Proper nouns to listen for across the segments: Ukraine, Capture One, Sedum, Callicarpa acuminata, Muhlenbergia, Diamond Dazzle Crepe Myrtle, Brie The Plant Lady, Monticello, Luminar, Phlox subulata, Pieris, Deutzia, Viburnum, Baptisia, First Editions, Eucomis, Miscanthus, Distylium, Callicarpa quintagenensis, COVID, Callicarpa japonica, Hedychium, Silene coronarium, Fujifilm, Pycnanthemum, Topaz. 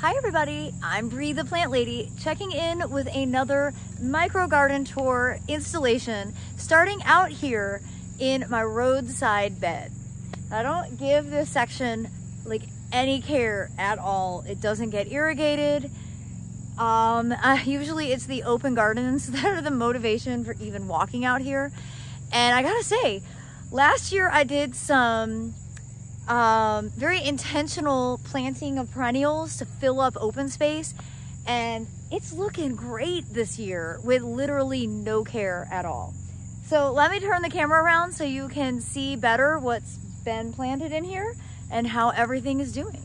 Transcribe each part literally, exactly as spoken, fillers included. Hi everybody, I'm Bree the Plant Lady, checking in with another micro garden tour installation, starting out here in my roadside bed. I don't give this section like any care at all. It doesn't get irrigated. Um, uh, usually it's the open gardens that are the motivation for even walking out here. And I gotta say, last year I did some um, very intentional planting of perennials to fill up open space, and it's looking great this year with literally no care at all. So let me turn the camera around so you can see better what's been planted in here and how everything is doing.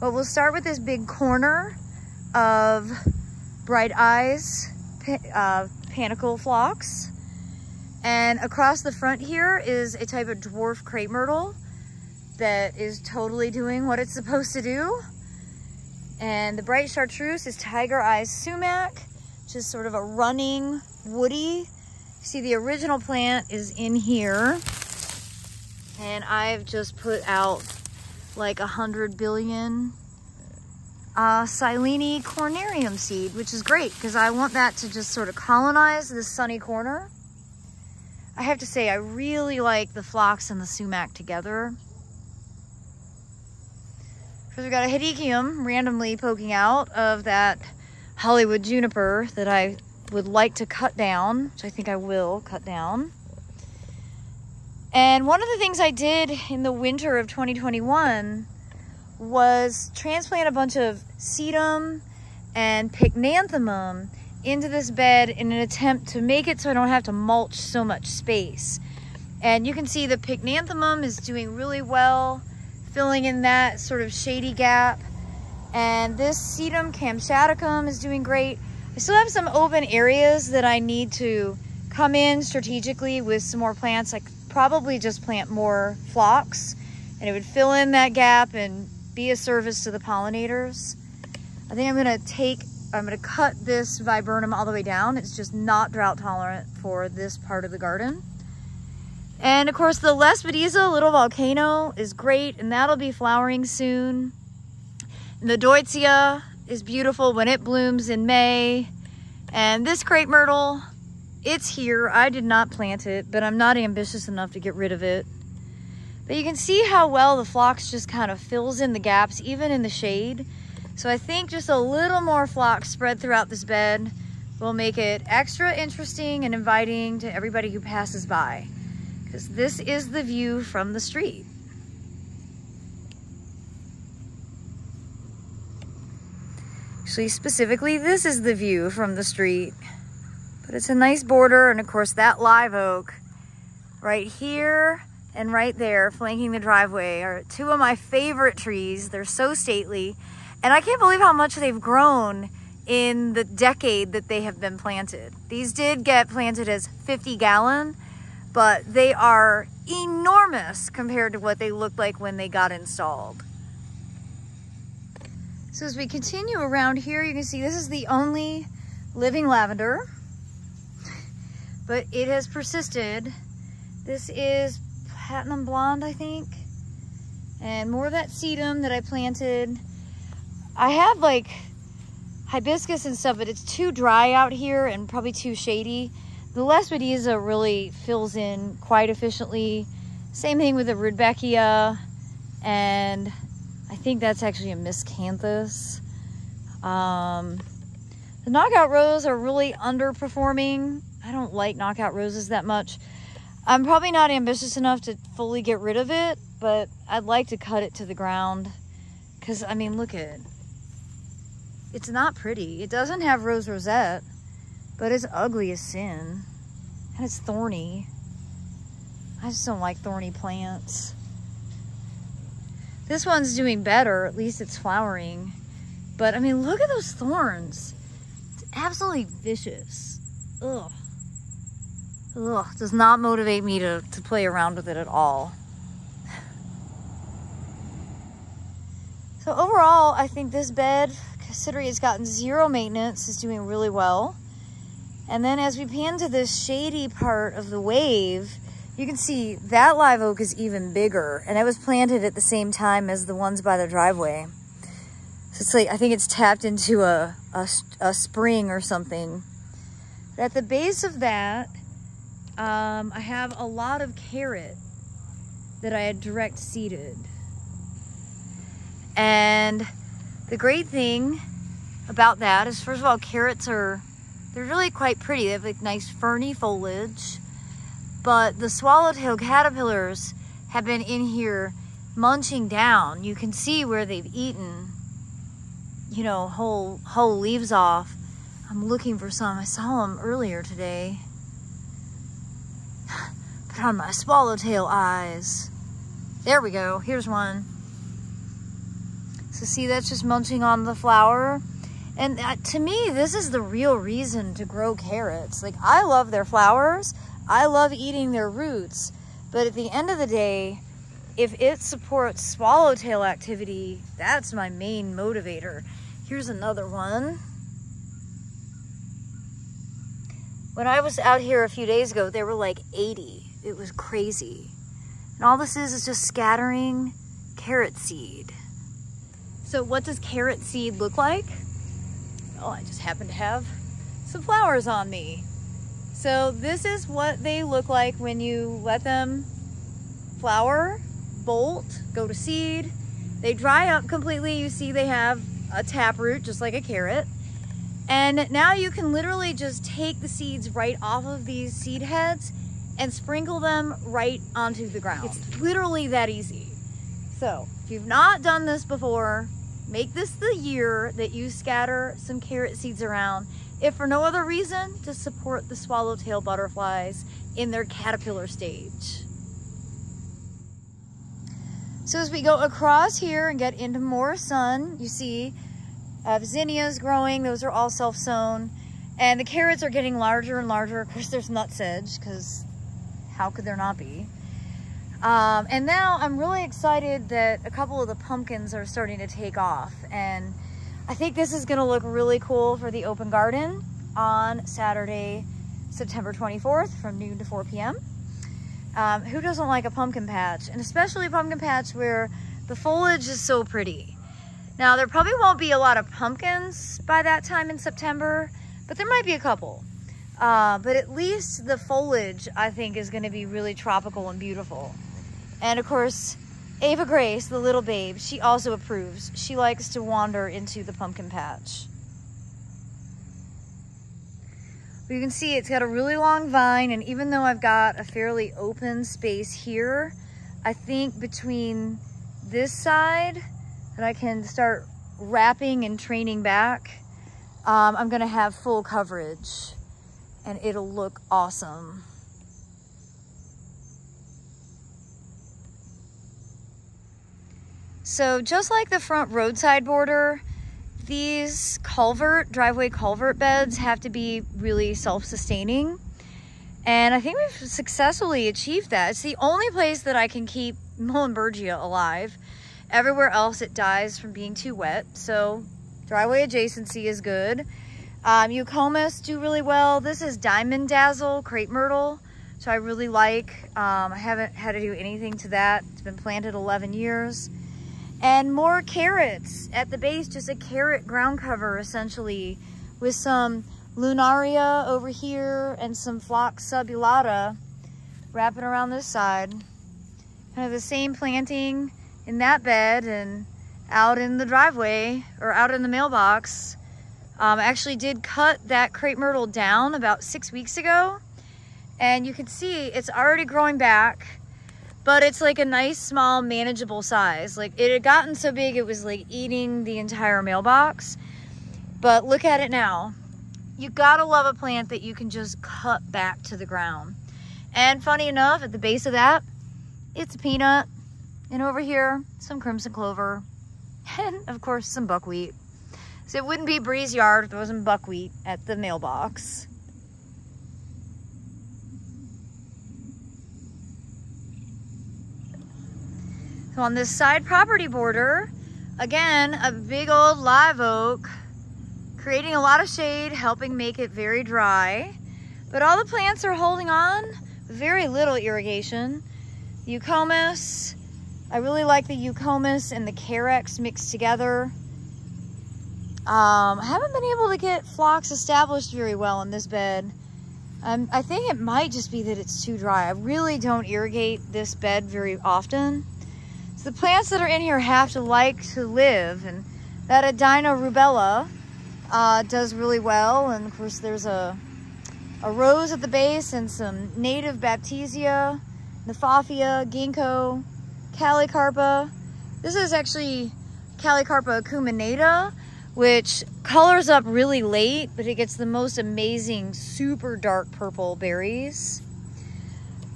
Well, we'll start with this big corner of Bright Eyes, uh, Panicle Phlox. And across the front here is a type of dwarf crepe myrtle that is totally doing what it's supposed to do. And the bright chartreuse is Tiger Eyes Sumac, which is sort of a running woody. See, the original plant is in here. And I've just put out like a hundred billion uh, Silene coronarium seed, which is great because I want that to just sort of colonize this sunny corner. I have to say, I really like the phlox and the sumac together. Because we've got a Hedychium randomly poking out of that Hollywood Juniper that I would like to cut down, which I think I will cut down. And one of the things I did in the winter of twenty twenty-one was transplant a bunch of sedum and pycnanthemum into this bed in an attempt to make it so I don't have to mulch so much space. And you can see the pycnanthemum is doing really well, filling in that sort of shady gap. And this Sedum kamtschaticum is doing great. I still have some open areas that I need to come in strategically with some more plants. Like, probably just plant more phlox and it would fill in that gap and be a service to the pollinators. I think I'm gonna take, I'm gonna cut this viburnum all the way down. It's just not drought tolerant for this part of the garden. And of course the Lespedeza little volcano is great and that'll be flowering soon. And the Deutzia is beautiful when it blooms in May. And this crepe myrtle, it's here. I did not plant it, but I'm not ambitious enough to get rid of it. But you can see how well the phlox just kind of fills in the gaps, even in the shade. So I think just a little more phlox spread throughout this bed will make it extra interesting and inviting to everybody who passes by, because this is the view from the street. Actually, specifically, this is the view from the street. But it's a nice border, and of course that live oak right here and right there flanking the driveway are two of my favorite trees. They're so stately, and I can't believe how much they've grown in the decade that they have been planted. These did get planted as fifty gallon, but they are enormous compared to what they looked like when they got installed. So as we continue around here, you can see this is the only living lavender, but it has persisted. This is Platinum Blonde, I think. And more of that sedum that I planted. I have like hibiscus and stuff, but it's too dry out here and probably too shady. The Lespedeza really fills in quite efficiently. Same thing with the Rudbeckia. And I think that's actually a Miscanthus. Um, the Knockout Roses are really underperforming. I don't like Knockout Roses that much. I'm probably not ambitious enough to fully get rid of it, but I'd like to cut it to the ground because, I mean, look at it. It's not pretty. It doesn't have rose rosette, but it's ugly as sin. And it's thorny. I just don't like thorny plants. This one's doing better. At least it's flowering. But, I mean, look at those thorns. It's absolutely vicious. Ugh. Ugh, does not motivate me to, to play around with it at all. So overall, I think this bed, considering it's gotten zero maintenance, is doing really well. And then as we pan to this shady part of the wave, you can see that live oak is even bigger. And it was planted at the same time as the ones by the driveway. So it's like, I think it's tapped into a, a, a spring or something. But at the base of that, um, I have a lot of carrot that I had direct seeded. And the great thing about that is, first of all, carrots are, they're really quite pretty. They have like nice ferny foliage. But the swallowtail caterpillars have been in here munching down. You can see where they've eaten, you know, whole, whole leaves off. I'm looking for some. I saw them earlier today. Put on my swallowtail eyes. There we go. Here's one. So see, that's just munching on the flower. And to me, this is the real reason to grow carrots. Like, I love their flowers. I love eating their roots. But at the end of the day, if it supports swallowtail activity, that's my main motivator. Here's another one. When I was out here a few days ago, there were like eighty. It was crazy. And all this is is just scattering carrot seed. So what does carrot seed look like? Oh, I just happen to have some flowers on me. So this is what they look like when you let them flower, bolt, go to seed. They dry up completely. You see they have a taproot, just like a carrot. And now you can literally just take the seeds right off of these seed heads and sprinkle them right onto the ground. It's literally that easy. So if you've not done this before, make this the year that you scatter some carrot seeds around, if for no other reason, to support the swallowtail butterflies in their caterpillar stage. So as we go across here and get into more sun, you see uh, zinnias growing. Those are all self-sown. And the carrots are getting larger and larger. Of course, there's nutsedge, because how could there not be? Um, and now I'm really excited that a couple of the pumpkins are starting to take off, and I think this is gonna look really cool for the open garden on Saturday, September twenty-fourth from noon to four P M Um, who doesn't like a pumpkin patch? And especially a pumpkin patch where the foliage is so pretty. Now there probably won't be a lot of pumpkins by that time in September, but there might be a couple. Uh, but at least the foliage, I think, is gonna be really tropical and beautiful. And of course, Ava Grace, the little babe, she also approves. She likes to wander into the pumpkin patch. Well, you can see it's got a really long vine, and even though I've got a fairly open space here, I think between this side that I can start wrapping and training back, um, I'm gonna have full coverage and it'll look awesome. So just like the front roadside border, these culvert, driveway culvert beds have to be really self-sustaining. And I think we've successfully achieved that. It's the only place that I can keep Muhlenbergia alive. Everywhere else it dies from being too wet. So driveway adjacency is good. Um, Eucomis do really well. This is Diamond Dazzle Crepe Myrtle, so I really like. Um, I haven't had to do anything to that. It's been planted eleven years. And more carrots at the base, just a carrot ground cover essentially, with some Lunaria over here and some Phlox subulata wrapping around this side. Kind of the same planting in that bed and out in the driveway or out in the mailbox. Um, I actually did cut that crepe myrtle down about six weeks ago, and you can see it's already growing back, but it's like a nice, small, manageable size. Like, it had gotten so big it was like eating the entire mailbox, but look at it now. You gotta love a plant that you can just cut back to the ground. And funny enough, at the base of that, it's a peanut, and over here, some crimson clover, and of course, some buckwheat. So it wouldn't be Bree's yard if there wasn't buckwheat at the mailbox. So on this side property border, again, a big old live oak, creating a lot of shade, helping make it very dry. But all the plants are holding on, very little irrigation. Eucomis, I really like the Eucomis and the Carex mixed together. Um, I haven't been able to get Phlox established very well in this bed. Um, I think it might just be that it's too dry. I really don't irrigate this bed very often. So the plants that are in here have to like to live, and that Adina rubella uh, does really well. And of course there's a, a rose at the base and some native Baptisia, Nephafia, Ginkgo, Callicarpa. This is actually Callicarpa acuminata, which colors up really late, but it gets the most amazing, super dark purple berries.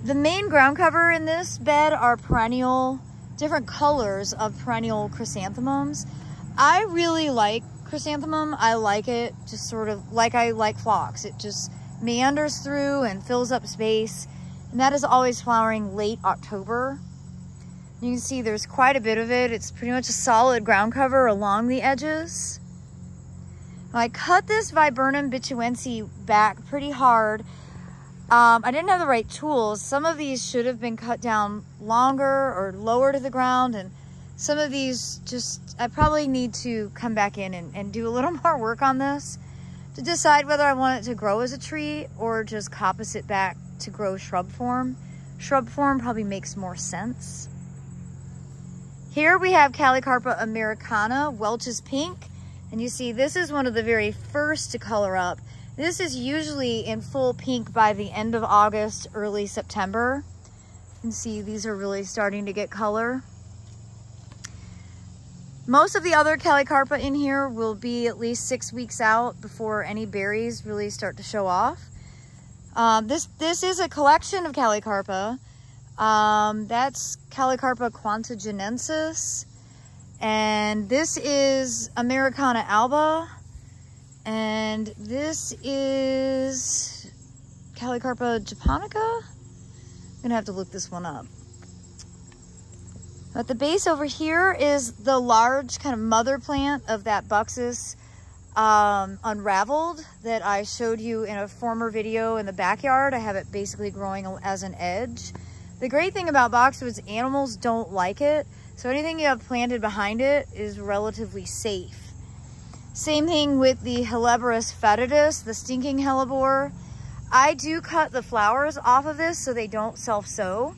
The main ground cover in this bed are perennial, different colors of perennial chrysanthemums. I really like chrysanthemum. I like it just sort of like I like Phlox. It just meanders through and fills up space. And that is always flowering late October. You can see there's quite a bit of it. It's pretty much a solid ground cover along the edges. I cut this Viburnum bituensi back pretty hard. Um, I didn't have the right tools. Some of these should have been cut down longer or lower to the ground. And some of these just, I probably need to come back in and, and do a little more work on this to decide whether I want it to grow as a tree or just coppice it back to grow shrub form. Shrub form probably makes more sense. Here we have Callicarpa americana, Welch's Pink. And you see, this is one of the very first to color up. This is usually in full pink by the end of August, early September. You can see these are really starting to get color. Most of the other Callicarpa in here will be at least six weeks out before any berries really start to show off. Um, this, this is a collection of Callicarpa. Um, that's Callicarpa quintagenensis. And this is Americana alba, and this is Callicarpa japonica. I'm gonna have to look this one up. At the base over here is the large kind of mother plant of that Buxus um, unraveled that I showed you in a former video in the backyard. I have it basically growing as an edge. The great thing about boxwoods, animals don't like it. So anything you have planted behind it is relatively safe. Same thing with the Helleborus fetidus, the stinking hellebore. I do cut the flowers off of this so they don't self-sow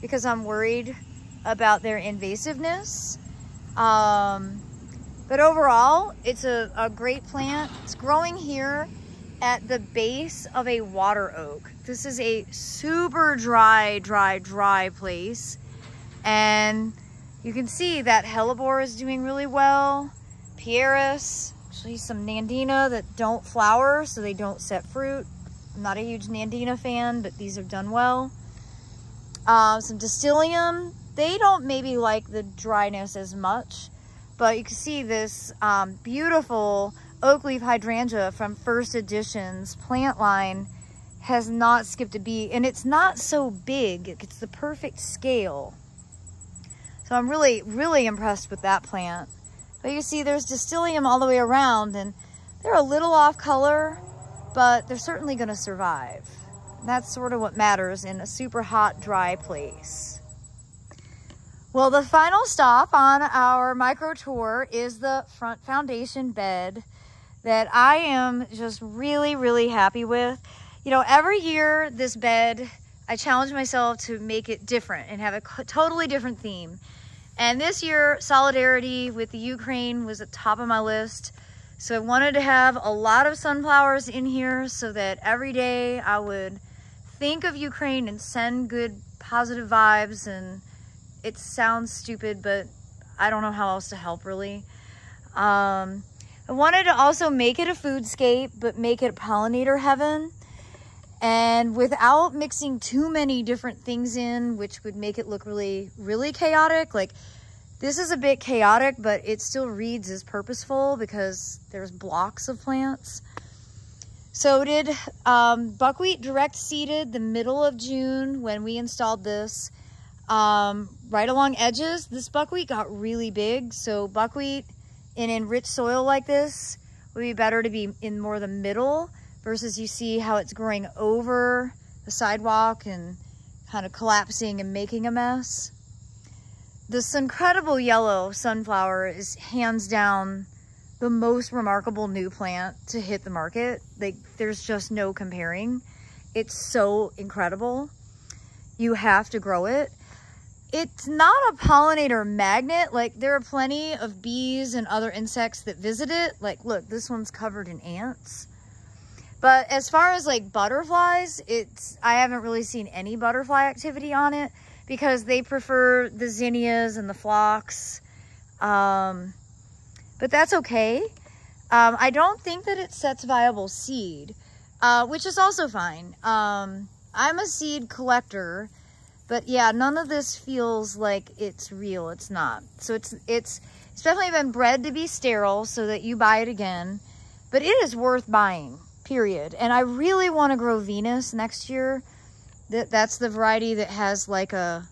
because I'm worried about their invasiveness. Um, but overall, it's a, a great plant. It's growing here at the base of a water oak. This is a super dry, dry, dry place. And you can see that hellebore is doing really well. Pieris, actually some Nandina that don't flower, so they don't set fruit. I'm not a huge Nandina fan, but these have done well. Um, some Distylium. They don't maybe like the dryness as much, but you can see this um, beautiful Oakleaf Hydrangea from First Editions plant line has not skipped a beat, and it's not so big. It's the perfect scale. So I'm really, really impressed with that plant. But you see there's Distylium all the way around, and they're a little off color, but they're certainly gonna survive. And that's sort of what matters in a super hot, dry place. Well, the final stop on our micro tour is the front foundation bed that I am just really, really happy with. You know, every year this bed, I challenge myself to make it different and have a totally different theme. And this year, solidarity with the Ukraine was at the top of my list. So I wanted to have a lot of sunflowers in here so that every day I would think of Ukraine and send good, positive vibes. And it sounds stupid, but I don't know how else to help, really. Um, I wanted to also make it a foodscape, but make it a pollinator heaven. And without mixing too many different things in, which would make it look really, really chaotic. Like, this is a bit chaotic, but it still reads as purposeful because there's blocks of plants. So did um, buckwheat direct seeded the middle of June when we installed this. Um, right along edges, this buckwheat got really big. So buckwheat in enriched soil like this would be better to be in more the middle. Versus you see how it's growing over the sidewalk and kind of collapsing and making a mess. This incredible yellow sunflower is hands down the most remarkable new plant to hit the market. Like, there's just no comparing. It's so incredible. You have to grow it. It's not a pollinator magnet. Like, there are plenty of bees and other insects that visit it. Like, look, this one's covered in ants. But as far as like butterflies, it's, I haven't really seen any butterfly activity on it because they prefer the zinnias and the phlox. Um, but that's okay. Um, I don't think that it sets viable seed, uh, which is also fine. Um, I'm a seed collector, but yeah, none of this feels like it's real. It's not. So it's, it's, it's definitely been bred to be sterile so that you buy it again, but it is worth buying. Period. And I really want to grow Venus next year. That that's the variety that has like a,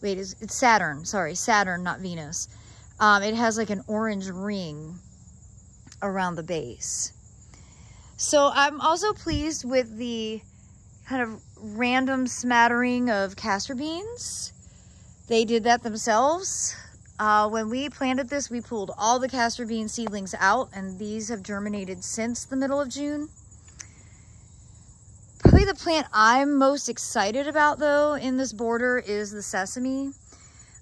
wait, it's, it's Saturn. Sorry, Saturn, not Venus. Um, it has like an orange ring around the base. So I'm also pleased with the kind of random smattering of castor beans. They did that themselves. Uh, when we planted this, we pulled all the castor bean seedlings out, and these have germinated since the middle of June. Probably the plant I'm most excited about though in this border is the sesame.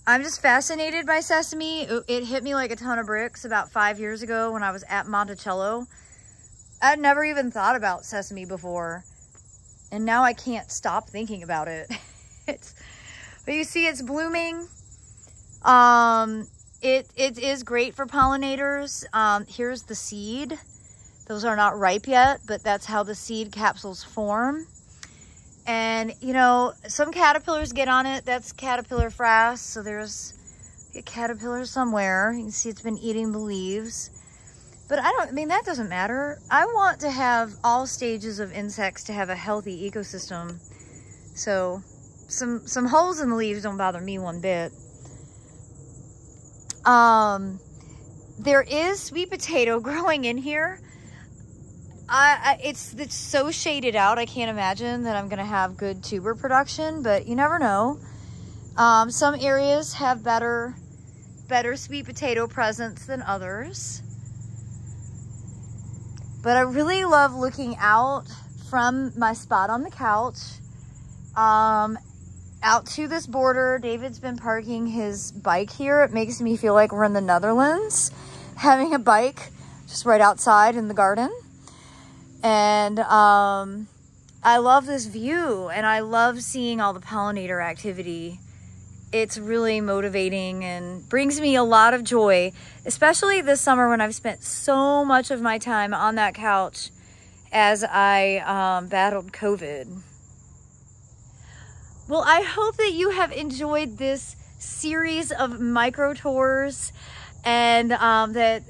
I'm just fascinated by sesame. It, it hit me like a ton of bricks about five years ago when I was at Monticello. I'd never even thought about sesame before, and now I can't stop thinking about it. It's, but you see it's blooming. Um, it, it is great for pollinators. Um, here's the seed. Those are not ripe yet, but that's how the seed capsules form. And, you know, some caterpillars get on it. That's caterpillar frass. So there's a caterpillar somewhere. You can see it's been eating the leaves. But I don't, I mean, that doesn't matter. I want to have all stages of insects to have a healthy ecosystem. So some, some holes in the leaves don't bother me one bit. Um, there is sweet potato growing in here. I, I, it's, it's so shaded out, I can't imagine that I'm going to have good tuber production, but you never know. Um, some areas have better, better sweet potato presence than others. But I really love looking out from my spot on the couch, um, out to this border. David's been parking his bike here. It makes me feel like we're in the Netherlands, having a bike just right outside in the garden. And um, I love this view, and I love seeing all the pollinator activity. It's really motivating and brings me a lot of joy, especially this summer when I've spent so much of my time on that couch as I um, battled COVID. Well, I hope that you have enjoyed this series of micro tours, and um, that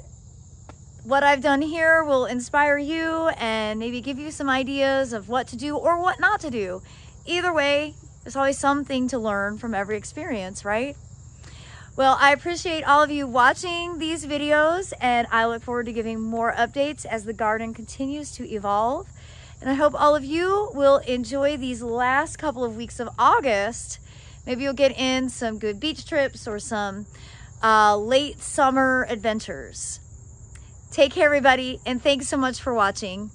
what I've done here will inspire you and maybe give you some ideas of what to do or what not to do. Either way, there's always something to learn from every experience, right? Well, I appreciate all of you watching these videos, and I look forward to giving more updates as the garden continues to evolve. And I hope all of you will enjoy these last couple of weeks of August. Maybe you'll get in some good beach trips or some uh, late summer adventures. Take care, everybody, and thanks so much for watching.